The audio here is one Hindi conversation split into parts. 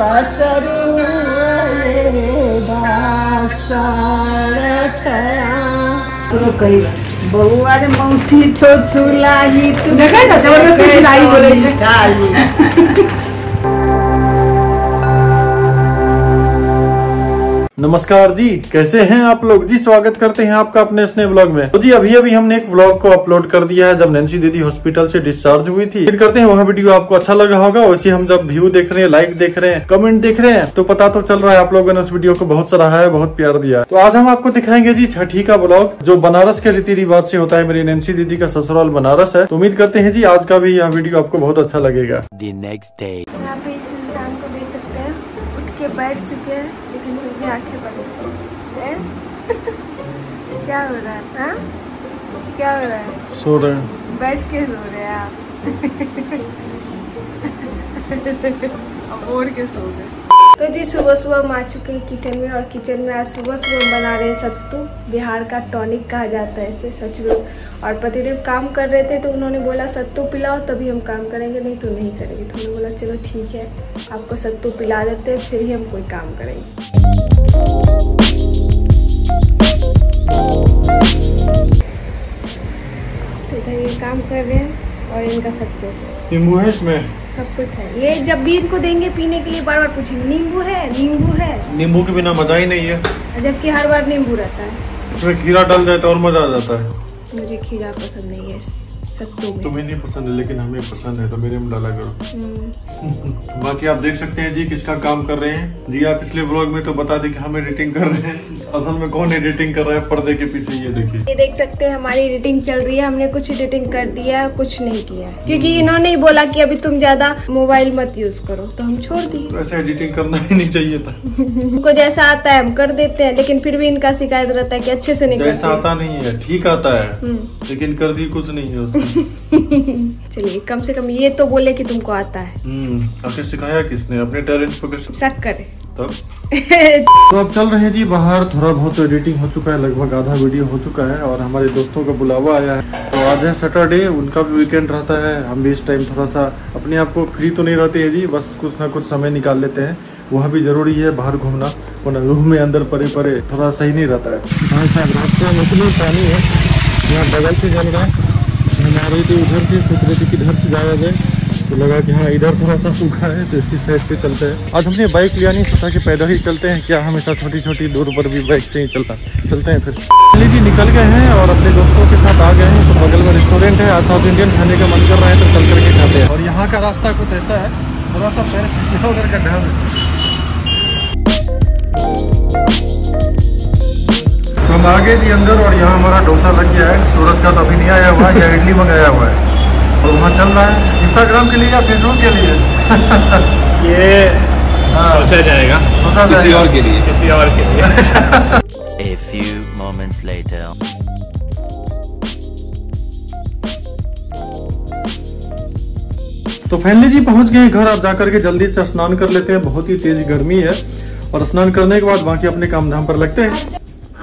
कई बउआ रे मौसी छो छुलाही तू देखै छ जबरदस्ती छुलाई बोलै छै काली नमस्कार जी, कैसे हैं आप लोग जी। स्वागत करते हैं आपका अपने इस नए व्लॉग में। तो जी अभी हमने एक व्लॉग को अपलोड कर दिया है जब नैन्सी दीदी हॉस्पिटल से डिस्चार्ज हुई थी। उम्मीद करते हैं वह वीडियो आपको अच्छा लगा होगा। वैसे हम जब व्यू देख रहे हैं, लाइक देख रहे हैं, कमेंट देख रहे हैं तो पता तो चल रहा है आप लोगों ने उस वीडियो को बहुत सराहा है, बहुत प्यार दिया है। तो आज हम आपको दिखाएंगे जी छठी का व्लॉग जो बनारस के रीति रिवाज से होता है। मेरी नैन्सी दीदी का ससुराल बनारस है। उम्मीद करते हैं जी आज का भी यह वीडियो आपको बहुत अच्छा लगेगा। यहाँ पे इस इंसान को देख सकते हैं, उठ के बैठ चुके हैं लेकिन आंखें बंद। क्या हो रहा है? हाँ? क्या हो रहा है? सो रहे हैं, बैठ के सो रहे हैं आप। बोर के सो गए। तो जी सुबह सुबह हम आ चुके हैं किचन में और किचन में आज सुबह सुबह बना रहे हैं सत्तू। बिहार का टॉनिक कहा जाता है इसे, सच में। और पतिदेव काम कर रहे थे तो उन्होंने बोला सत्तू पिलाओ तभी हम काम करेंगे, नहीं तो नहीं करेंगे। तो हमने बोला चलो ठीक है, आपको सत्तू पिला देते हैं फिर ही हम कोई काम करेंगे। तो इधर ये काम कर रहे हैं और इनका सत्तू में सब कुछ है। ये जब भी इनको देंगे पीने के लिए बार बार पूछेंगे नींबू है, नींबू है। नींबू के बिना मजा ही नहीं है, जबकि हर बार नींबू रहता है। इसमें खीरा डाल जाए तो और मजा आ जाता है। मुझे खीरा पसंद नहीं है सत्तू में। तुम्हें नहीं पसंद है लेकिन हमें पसंद है तो मेरे में डाला करो। बाकी आप देख सकते हैं जी किसका काम कर रहे हैं जी। आप पिछले ब्लॉग में तो बता दें कि हम एडिटिंग कर रहे हैं, असल में कौन एडिटिंग कर रहा है पर्दे के पीछे, ये देखिए। ये देख सकते हैं हमारी एडिटिंग चल रही है। हमने कुछ एडिटिंग कर दिया, कुछ नहीं किया क्योंकि इन्होंने बोला कि अभी तुम ज्यादा मोबाइल मत यूज करो तो हम छोड़ दिए। वैसे एडिटिंग करना ही नहीं चाहिए था। उनको जैसा आता है हम कर देते हैं लेकिन फिर भी इनका शिकायत रहता है की अच्छे से नहीं, जैसा आता नहीं है ठीक आता है लेकिन कर दी कुछ नहीं है। चलिए कम से कम ये तो बोले कि तुमको आता है। आपने सिखाया किसने? अपने टैलेंट पर शक करे तब। तो अब चल रहे हैं जी बाहर। थोड़ा बहुत एडिटिंग हो चुका है, लगभग आधा वीडियो हो चुका है और हमारे दोस्तों का बुलावा आया है। तो आज है सैटरडे, उनका भी वीकेंड रहता है। हम भी इस टाइम थोड़ा सा अपने आप को फ्री तो नहीं रहते है जी, बस कुछ ना कुछ समय निकाल लेते हैं। वहाँ भी जरूरी है बाहर घूमना, वरना रूह में अंदर परे परे थोड़ा सही नहीं रहता है। हमारे तो उधर से सोच रहे थे कि इधर से जाया जाए तो लगा कि हाँ इधर थोड़ा सा सूखा है तो इसी साइड से चलते हैं। आज हमने बाइक लिया नहीं, सोचा कि पैदल ही चलते हैं, क्या हमेशा छोटी छोटी दूर पर भी बाइक से ही चलते हैं। फिर चलिए जी निकल गए हैं और अपने दोस्तों के साथ आ गए हैं। तो बगल में रेस्टोरेंट है, आज साउथ इंडियन खाने का मन कर रहा है तो चल करके खाते हैं। और यहाँ का रास्ता कुछ ऐसा है, थोड़ा सा पैर खींचा उधर का ढाल। हम आगे जी अंदर और यहाँ हमारा डोसा लग गया है। सूरत का तो अभी नहीं आया हुआ है, या इडली मंगाया हुआ है और वहाँ चल रहा है इंस्टाग्राम के लिए या फेसबुक के लिए। ये सोचा जाएगा, सोचा किसी और के लिए, किसी और के लिए। A few moments later. तो फाइनली जी पहुँच गए घर। आप जाकर के जल्दी से स्नान कर लेते हैं, बहुत ही तेज गर्मी है और स्नान करने के बाद बाकी अपने काम धाम पर लगते हैं।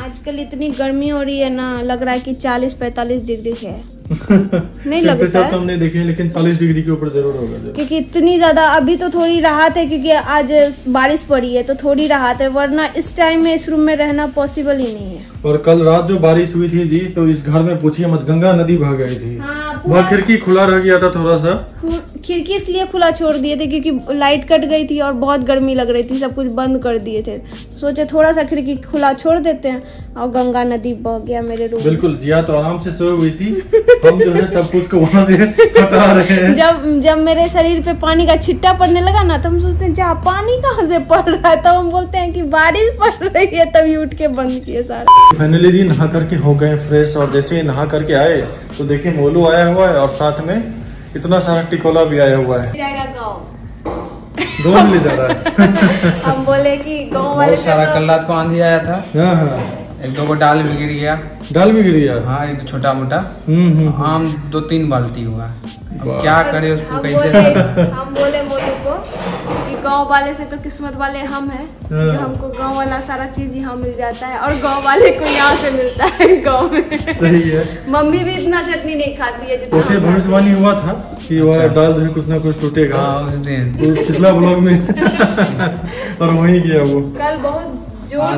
आजकल इतनी गर्मी हो रही है ना, लग रहा है कि 40-45 डिग्री है। नहीं लगता है, हमने देखे लेकिन 40 डिग्री के ऊपर जरूर होगा क्योंकि इतनी ज्यादा। अभी तो थोड़ी राहत है क्योंकि आज बारिश पड़ी है तो थोड़ी राहत है, वरना इस टाइम में इस रूम में रहना पॉसिबल ही नहीं है। और कल रात जो बारिश हुई थी जी तो इस घर में पूछिए मत, गंगा नदी भाग आई थी। वहाँ खिड़की खुला रह गया था, थोड़ा सा खिड़की इसलिए खुला छोड़ दिए थे क्योंकि लाइट कट गई थी और बहुत गर्मी लग रही थी, सब कुछ बंद कर दिए थे। सोचे थोड़ा सा खिड़की खुला छोड़ देते हैं और गंगा नदी बह गया मेरे रूम। बिल्कुल जिया तो आराम से सोई हुई थी, हम जो है सब कुछ को वहाँ से हटा रहे हैं। जब मेरे शरीर पे पानी का छिट्टा पड़ने लगा ना तो हम सोचते हैं जा पानी कहाँ से पड़ रहा है, तो हम बोलते हैं कि बारिश पड़ रही है, तभी उठ के बंद किए सारा। फाइनली जी नहा करके हो गए फ्रेश और जैसे ही नहा करके आए तो देखिए मोलू आया हुआ है और साथ में इतना सारा टिकोला भी आया हुआ है। गाँव ले जा रहा है। हम बोले कि गाँव वाले सारा। कल रात को आंधी आया था, एक दो को डाल भी गिर गया, हाँ एक छोटा मोटा आम 2-3 बाल्टी हुआ। अब क्या करे उसको, कैसे हम बोले मोलू को कि गांव वाले से तो किस्मत वाले हम हैं जो हमको गांव वाला सारा चीज यहाँ मिल जाता है और गांव वाले को यहाँ से मिलता है गांव में। सही है। मम्मी भी इतना चटनी नहीं खाती है जितना। उसे भविष्यवाणी हुआ था कि वह डाल दे कुछ ना कुछ टूटेगा पिछला ब्लॉग में और वही गया वो। कल बहुत जोर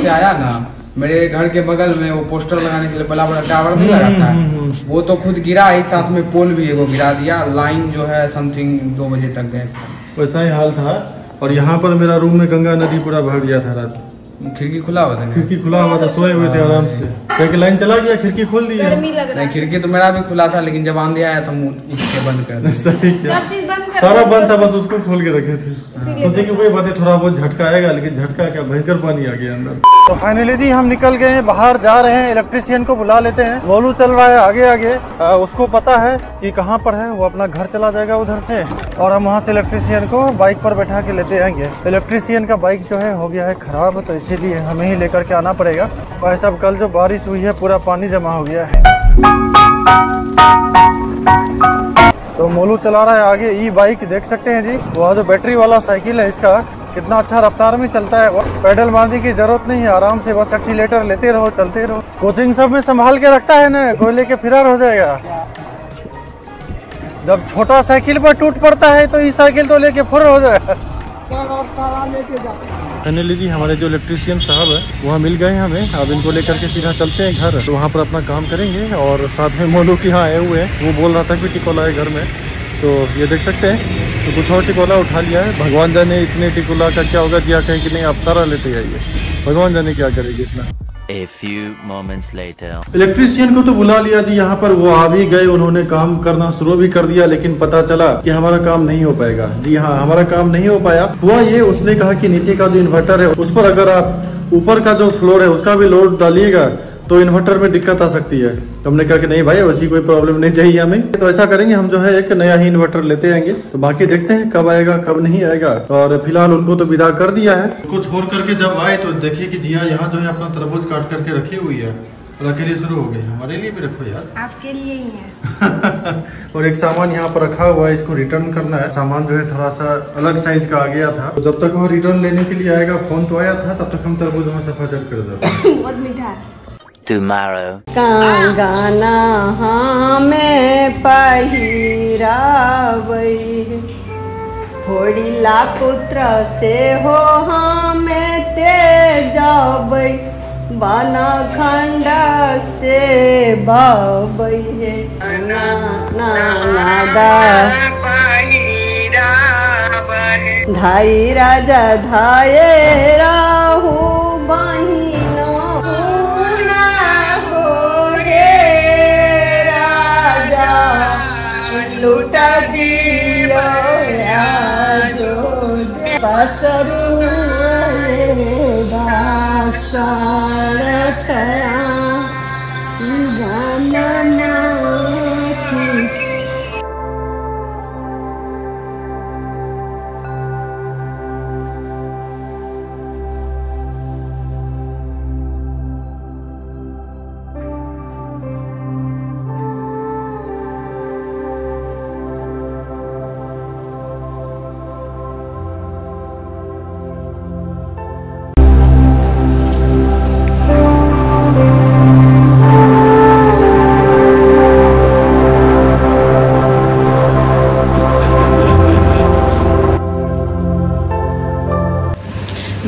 से आया ना, मेरे घर के बगल में वो पोस्टर लगाने के लिए बड़ा बड़ा टावर भी लगाता है, वो तो खुद गिरा, एक साथ में पोल भी एगो गिरा दिया। लाइन जो है समथिंग 2 बजे तक गए, वैसा ही हाल था। और यहाँ पर मेरा रूम में गंगा नदी पूरा भर गया था रात में। खिड़की खुला हुआ था, खिड़की खुला हुआ था, सोए हुए थे आराम से, क्योंकि लाइन चला गया, खिड़की खोल दी। नहीं, खिड़की तो मेरा भी खुला था, लेकिन जब आंधी आया तो उठ के बंद कर दिया। सही है, सारा बंद था, बस उसको खोल के रखे थे, सोचे कि वही बातें थोड़ा बहुत झटका आएगा, लेकिन झटका क्या, भयंकर पानी आ गया अंदर। तो फाइनली जी हम निकल गए हैं, बाहर जा रहे हैं, इलेक्ट्रिशियन को बुला लेते हैं। गोलू चल रहा है आगे आगे, उसको पता है कि कहाँ पर है, वो अपना घर चला जाएगा उधर से और हम वहाँ से इलेक्ट्रिशियन को बाइक पर बैठा के लेते आएंगे। इलेक्ट्रिशियन का बाइक जो है हो गया है खराब, तो इसीलिए हमें ही लेकर के आना पड़ेगा। भाई साहब कल जो बारिश हुई है पूरा पानी जमा हो गया है। तो मोलू चला रहा है आगे ई बाइक, देख सकते हैं जी, वह जो बैटरी वाला साइकिल है इसका कितना अच्छा रफ्तार में चलता है। पैडल मारने की जरूरत नहीं है, आराम से बस एक्सीलेटर लेते रहो, चलते रहो। कोचिंग सब में संभाल के रखता है ना, कोई लेके फिरार हो जाएगा। जब छोटा साइकिल पर टूट पड़ता है तो ई साइकिल तो लेके फुर हो जाएगा। फाइनली जी हमारे जो इलेक्ट्रीशियन साहब है वहाँ मिल गए हमें, अब इनको लेकर के सीधा चलते हैं घर, तो वहाँ पर अपना काम करेंगे। और साथ में मोलू के यहाँ आए हुए हैं, वो बोल रहा था कि टिकोला है घर में, तो ये देख सकते हैं। तो कुछ और टिकोला उठा लिया है, भगवान जाने इतने टिकोला का क्या होगा, जिया कहें कि नहीं आप सारा लेते जाइए, भगवान जाने क्या करेगी इतना। A few moments later. Electrician को तो बुला लिया जी यहाँ पर, वो आ भी गए, उन्होंने काम करना शुरू भी कर दिया, लेकिन पता चला कि हमारा काम नहीं हो पाएगा। जी हाँ, हमारा काम नहीं हो पाया। हुआ ये, उसने कहा कि नीचे का जो इन्वर्टर है उस पर अगर आप ऊपर का जो फ्लोर है उसका भी लोड डालिएगा तो इन्वर्टर में दिक्कत आ सकती है। तो हमने कहा कि नहीं भाई, वैसी कोई प्रॉब्लम नहीं चाहिए हमें, तो ऐसा करेंगे हम जो है एक नया ही इन्वर्टर लेते आएंगे, तो बाकी देखते हैं कब आएगा कब नहीं आएगा। और फिलहाल उनको तो विदा कर दिया है। कुछ छोड़ करके जब आए तो देखिए कि जिया यहाँ जो है अपना तरबूज काट करके रखी हुई है, रखे लिए शुरू हो गई। हमारे लिए भी रखो यार, आपके लिए ही है। और एक सामान यहाँ पर रखा हुआ है, इसको रिटर्न करना है। सामान जो है थोड़ा सा अलग साइज का आ गया था, तो जब तक वो रिटर्न लेने के लिए आएगा, फोन तो आया था, तब तक हम तरबूज में सफाचट कर देते। बहुत मीठा है। कंगना हमें पहिरावई, थोड़ी लापुत्र से हो हमें तेजावई, बाना खंडा से बाबई है, ना ना नादा धाई राजा धाये राहू बाही लूटा दिया जो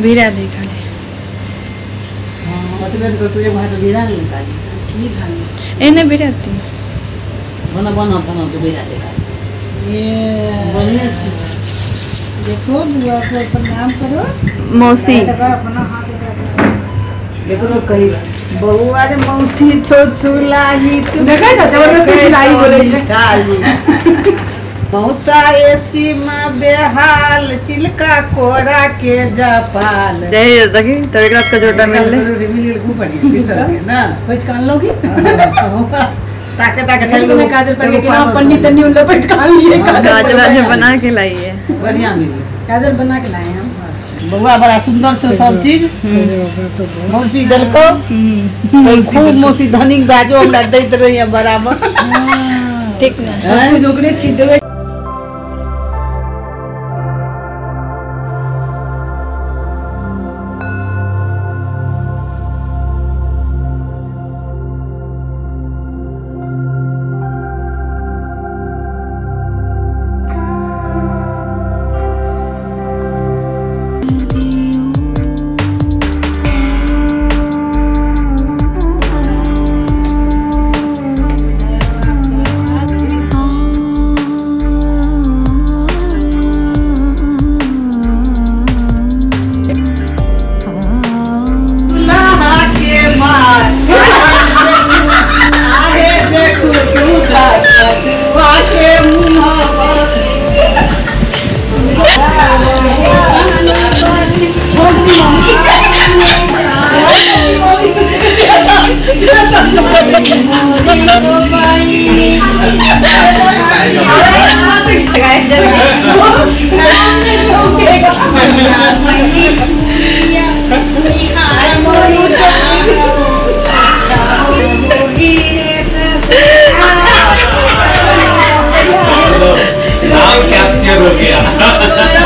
बीरा देखा ले। मतलब तो तुझे वहाँ तो बीरा नहीं निकाली, ठीक है? ऐने बीरा थी। बना बना था ना तो बीरा देखा। ये बोलने थी। देखो दुआ को प्रणाम करो। मौसी। देखो लोग कहीं बहुआ के मौसी छोछुला ही तू। देखा है चाचा वाला छोछुलाई बोले थे। मौसा ऐसी माँ बेहाल चिलका कोरा के जापाल। यही है तकी तभी रात का जोड़ा मिल ले। रिमिल घूम पड़ी ना कुछ कान लोगी ताके ताके तेरे को काजल पर के किनारे पंडित ने उन लोग पर कान लिए काजल बना के लाई है। बढ़िया मिली काजल बना के लाए हम। बउआ बड़ा सुंदर से सब चीज मौसी दलको खूब मौसी धनिक बाजो हमरा दैत रहिए बराबर ठीक ना सब कुछ ओकरे छी देबे। नाम कैप्चर हो गया।